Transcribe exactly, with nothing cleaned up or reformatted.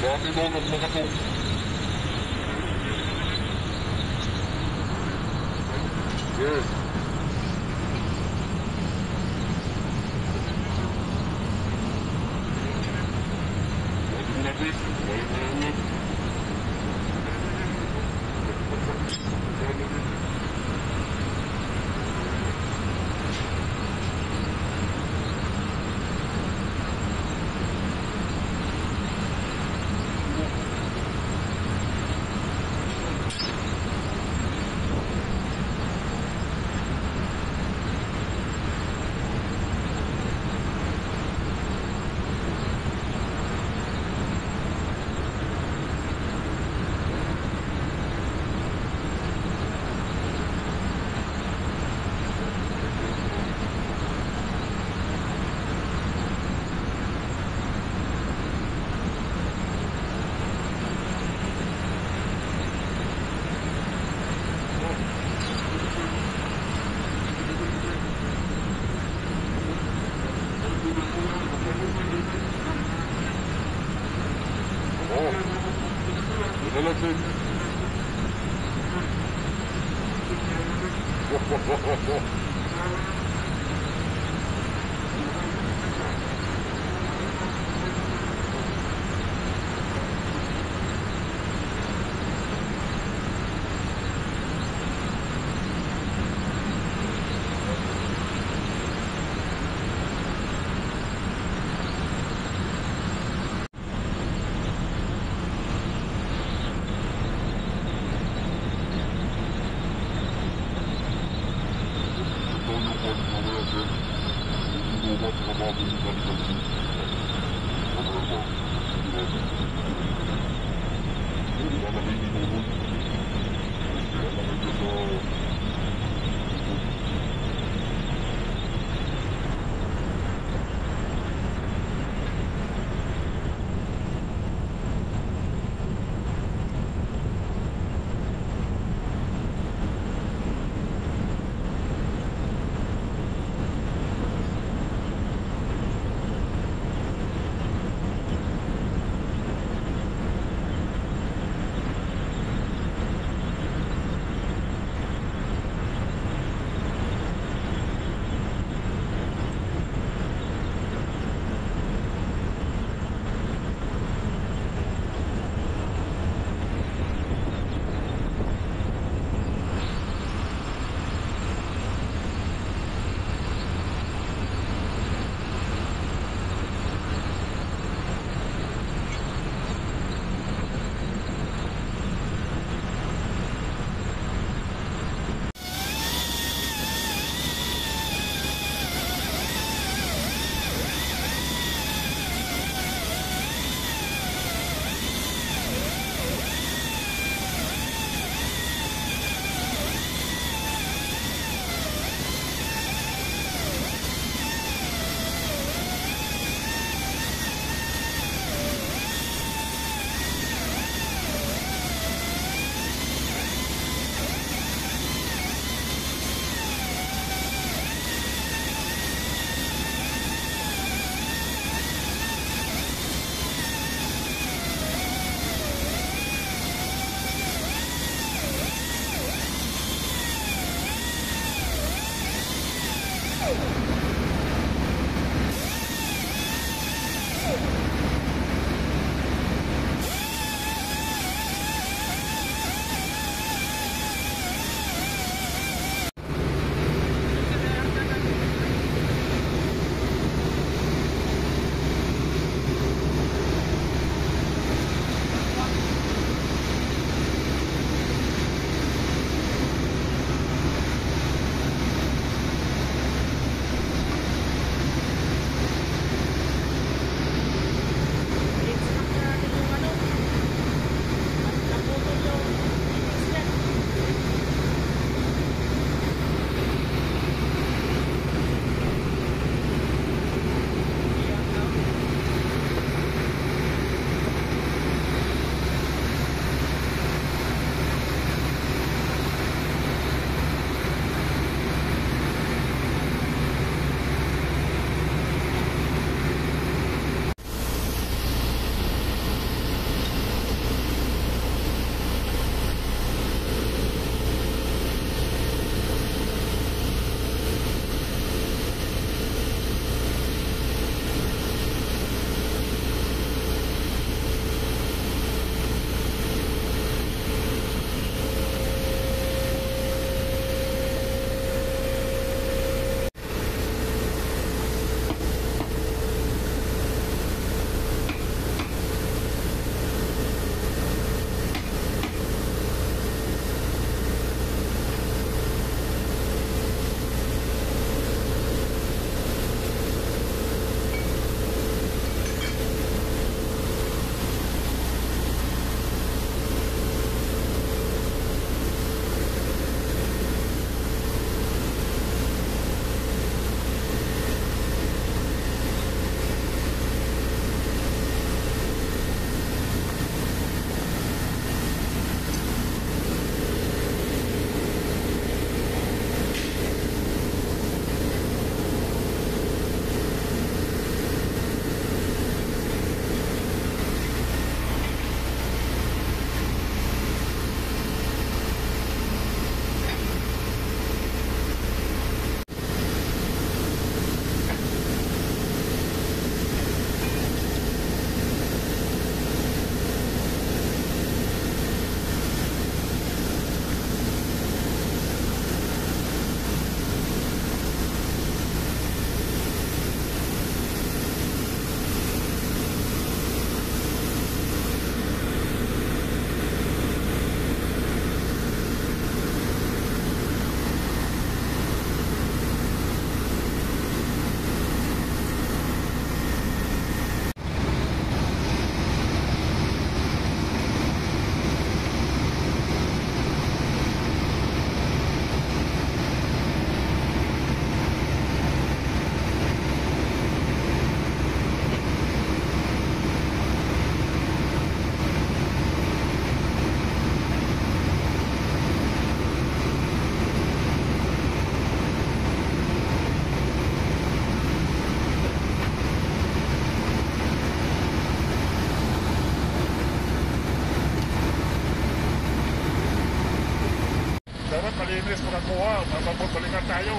Золотые доллары на готов. Есть. Вот на песне, военная улыбка. Thank you. Ini Inggris bukan Goa, Bapak Bolikan Tayo. Ini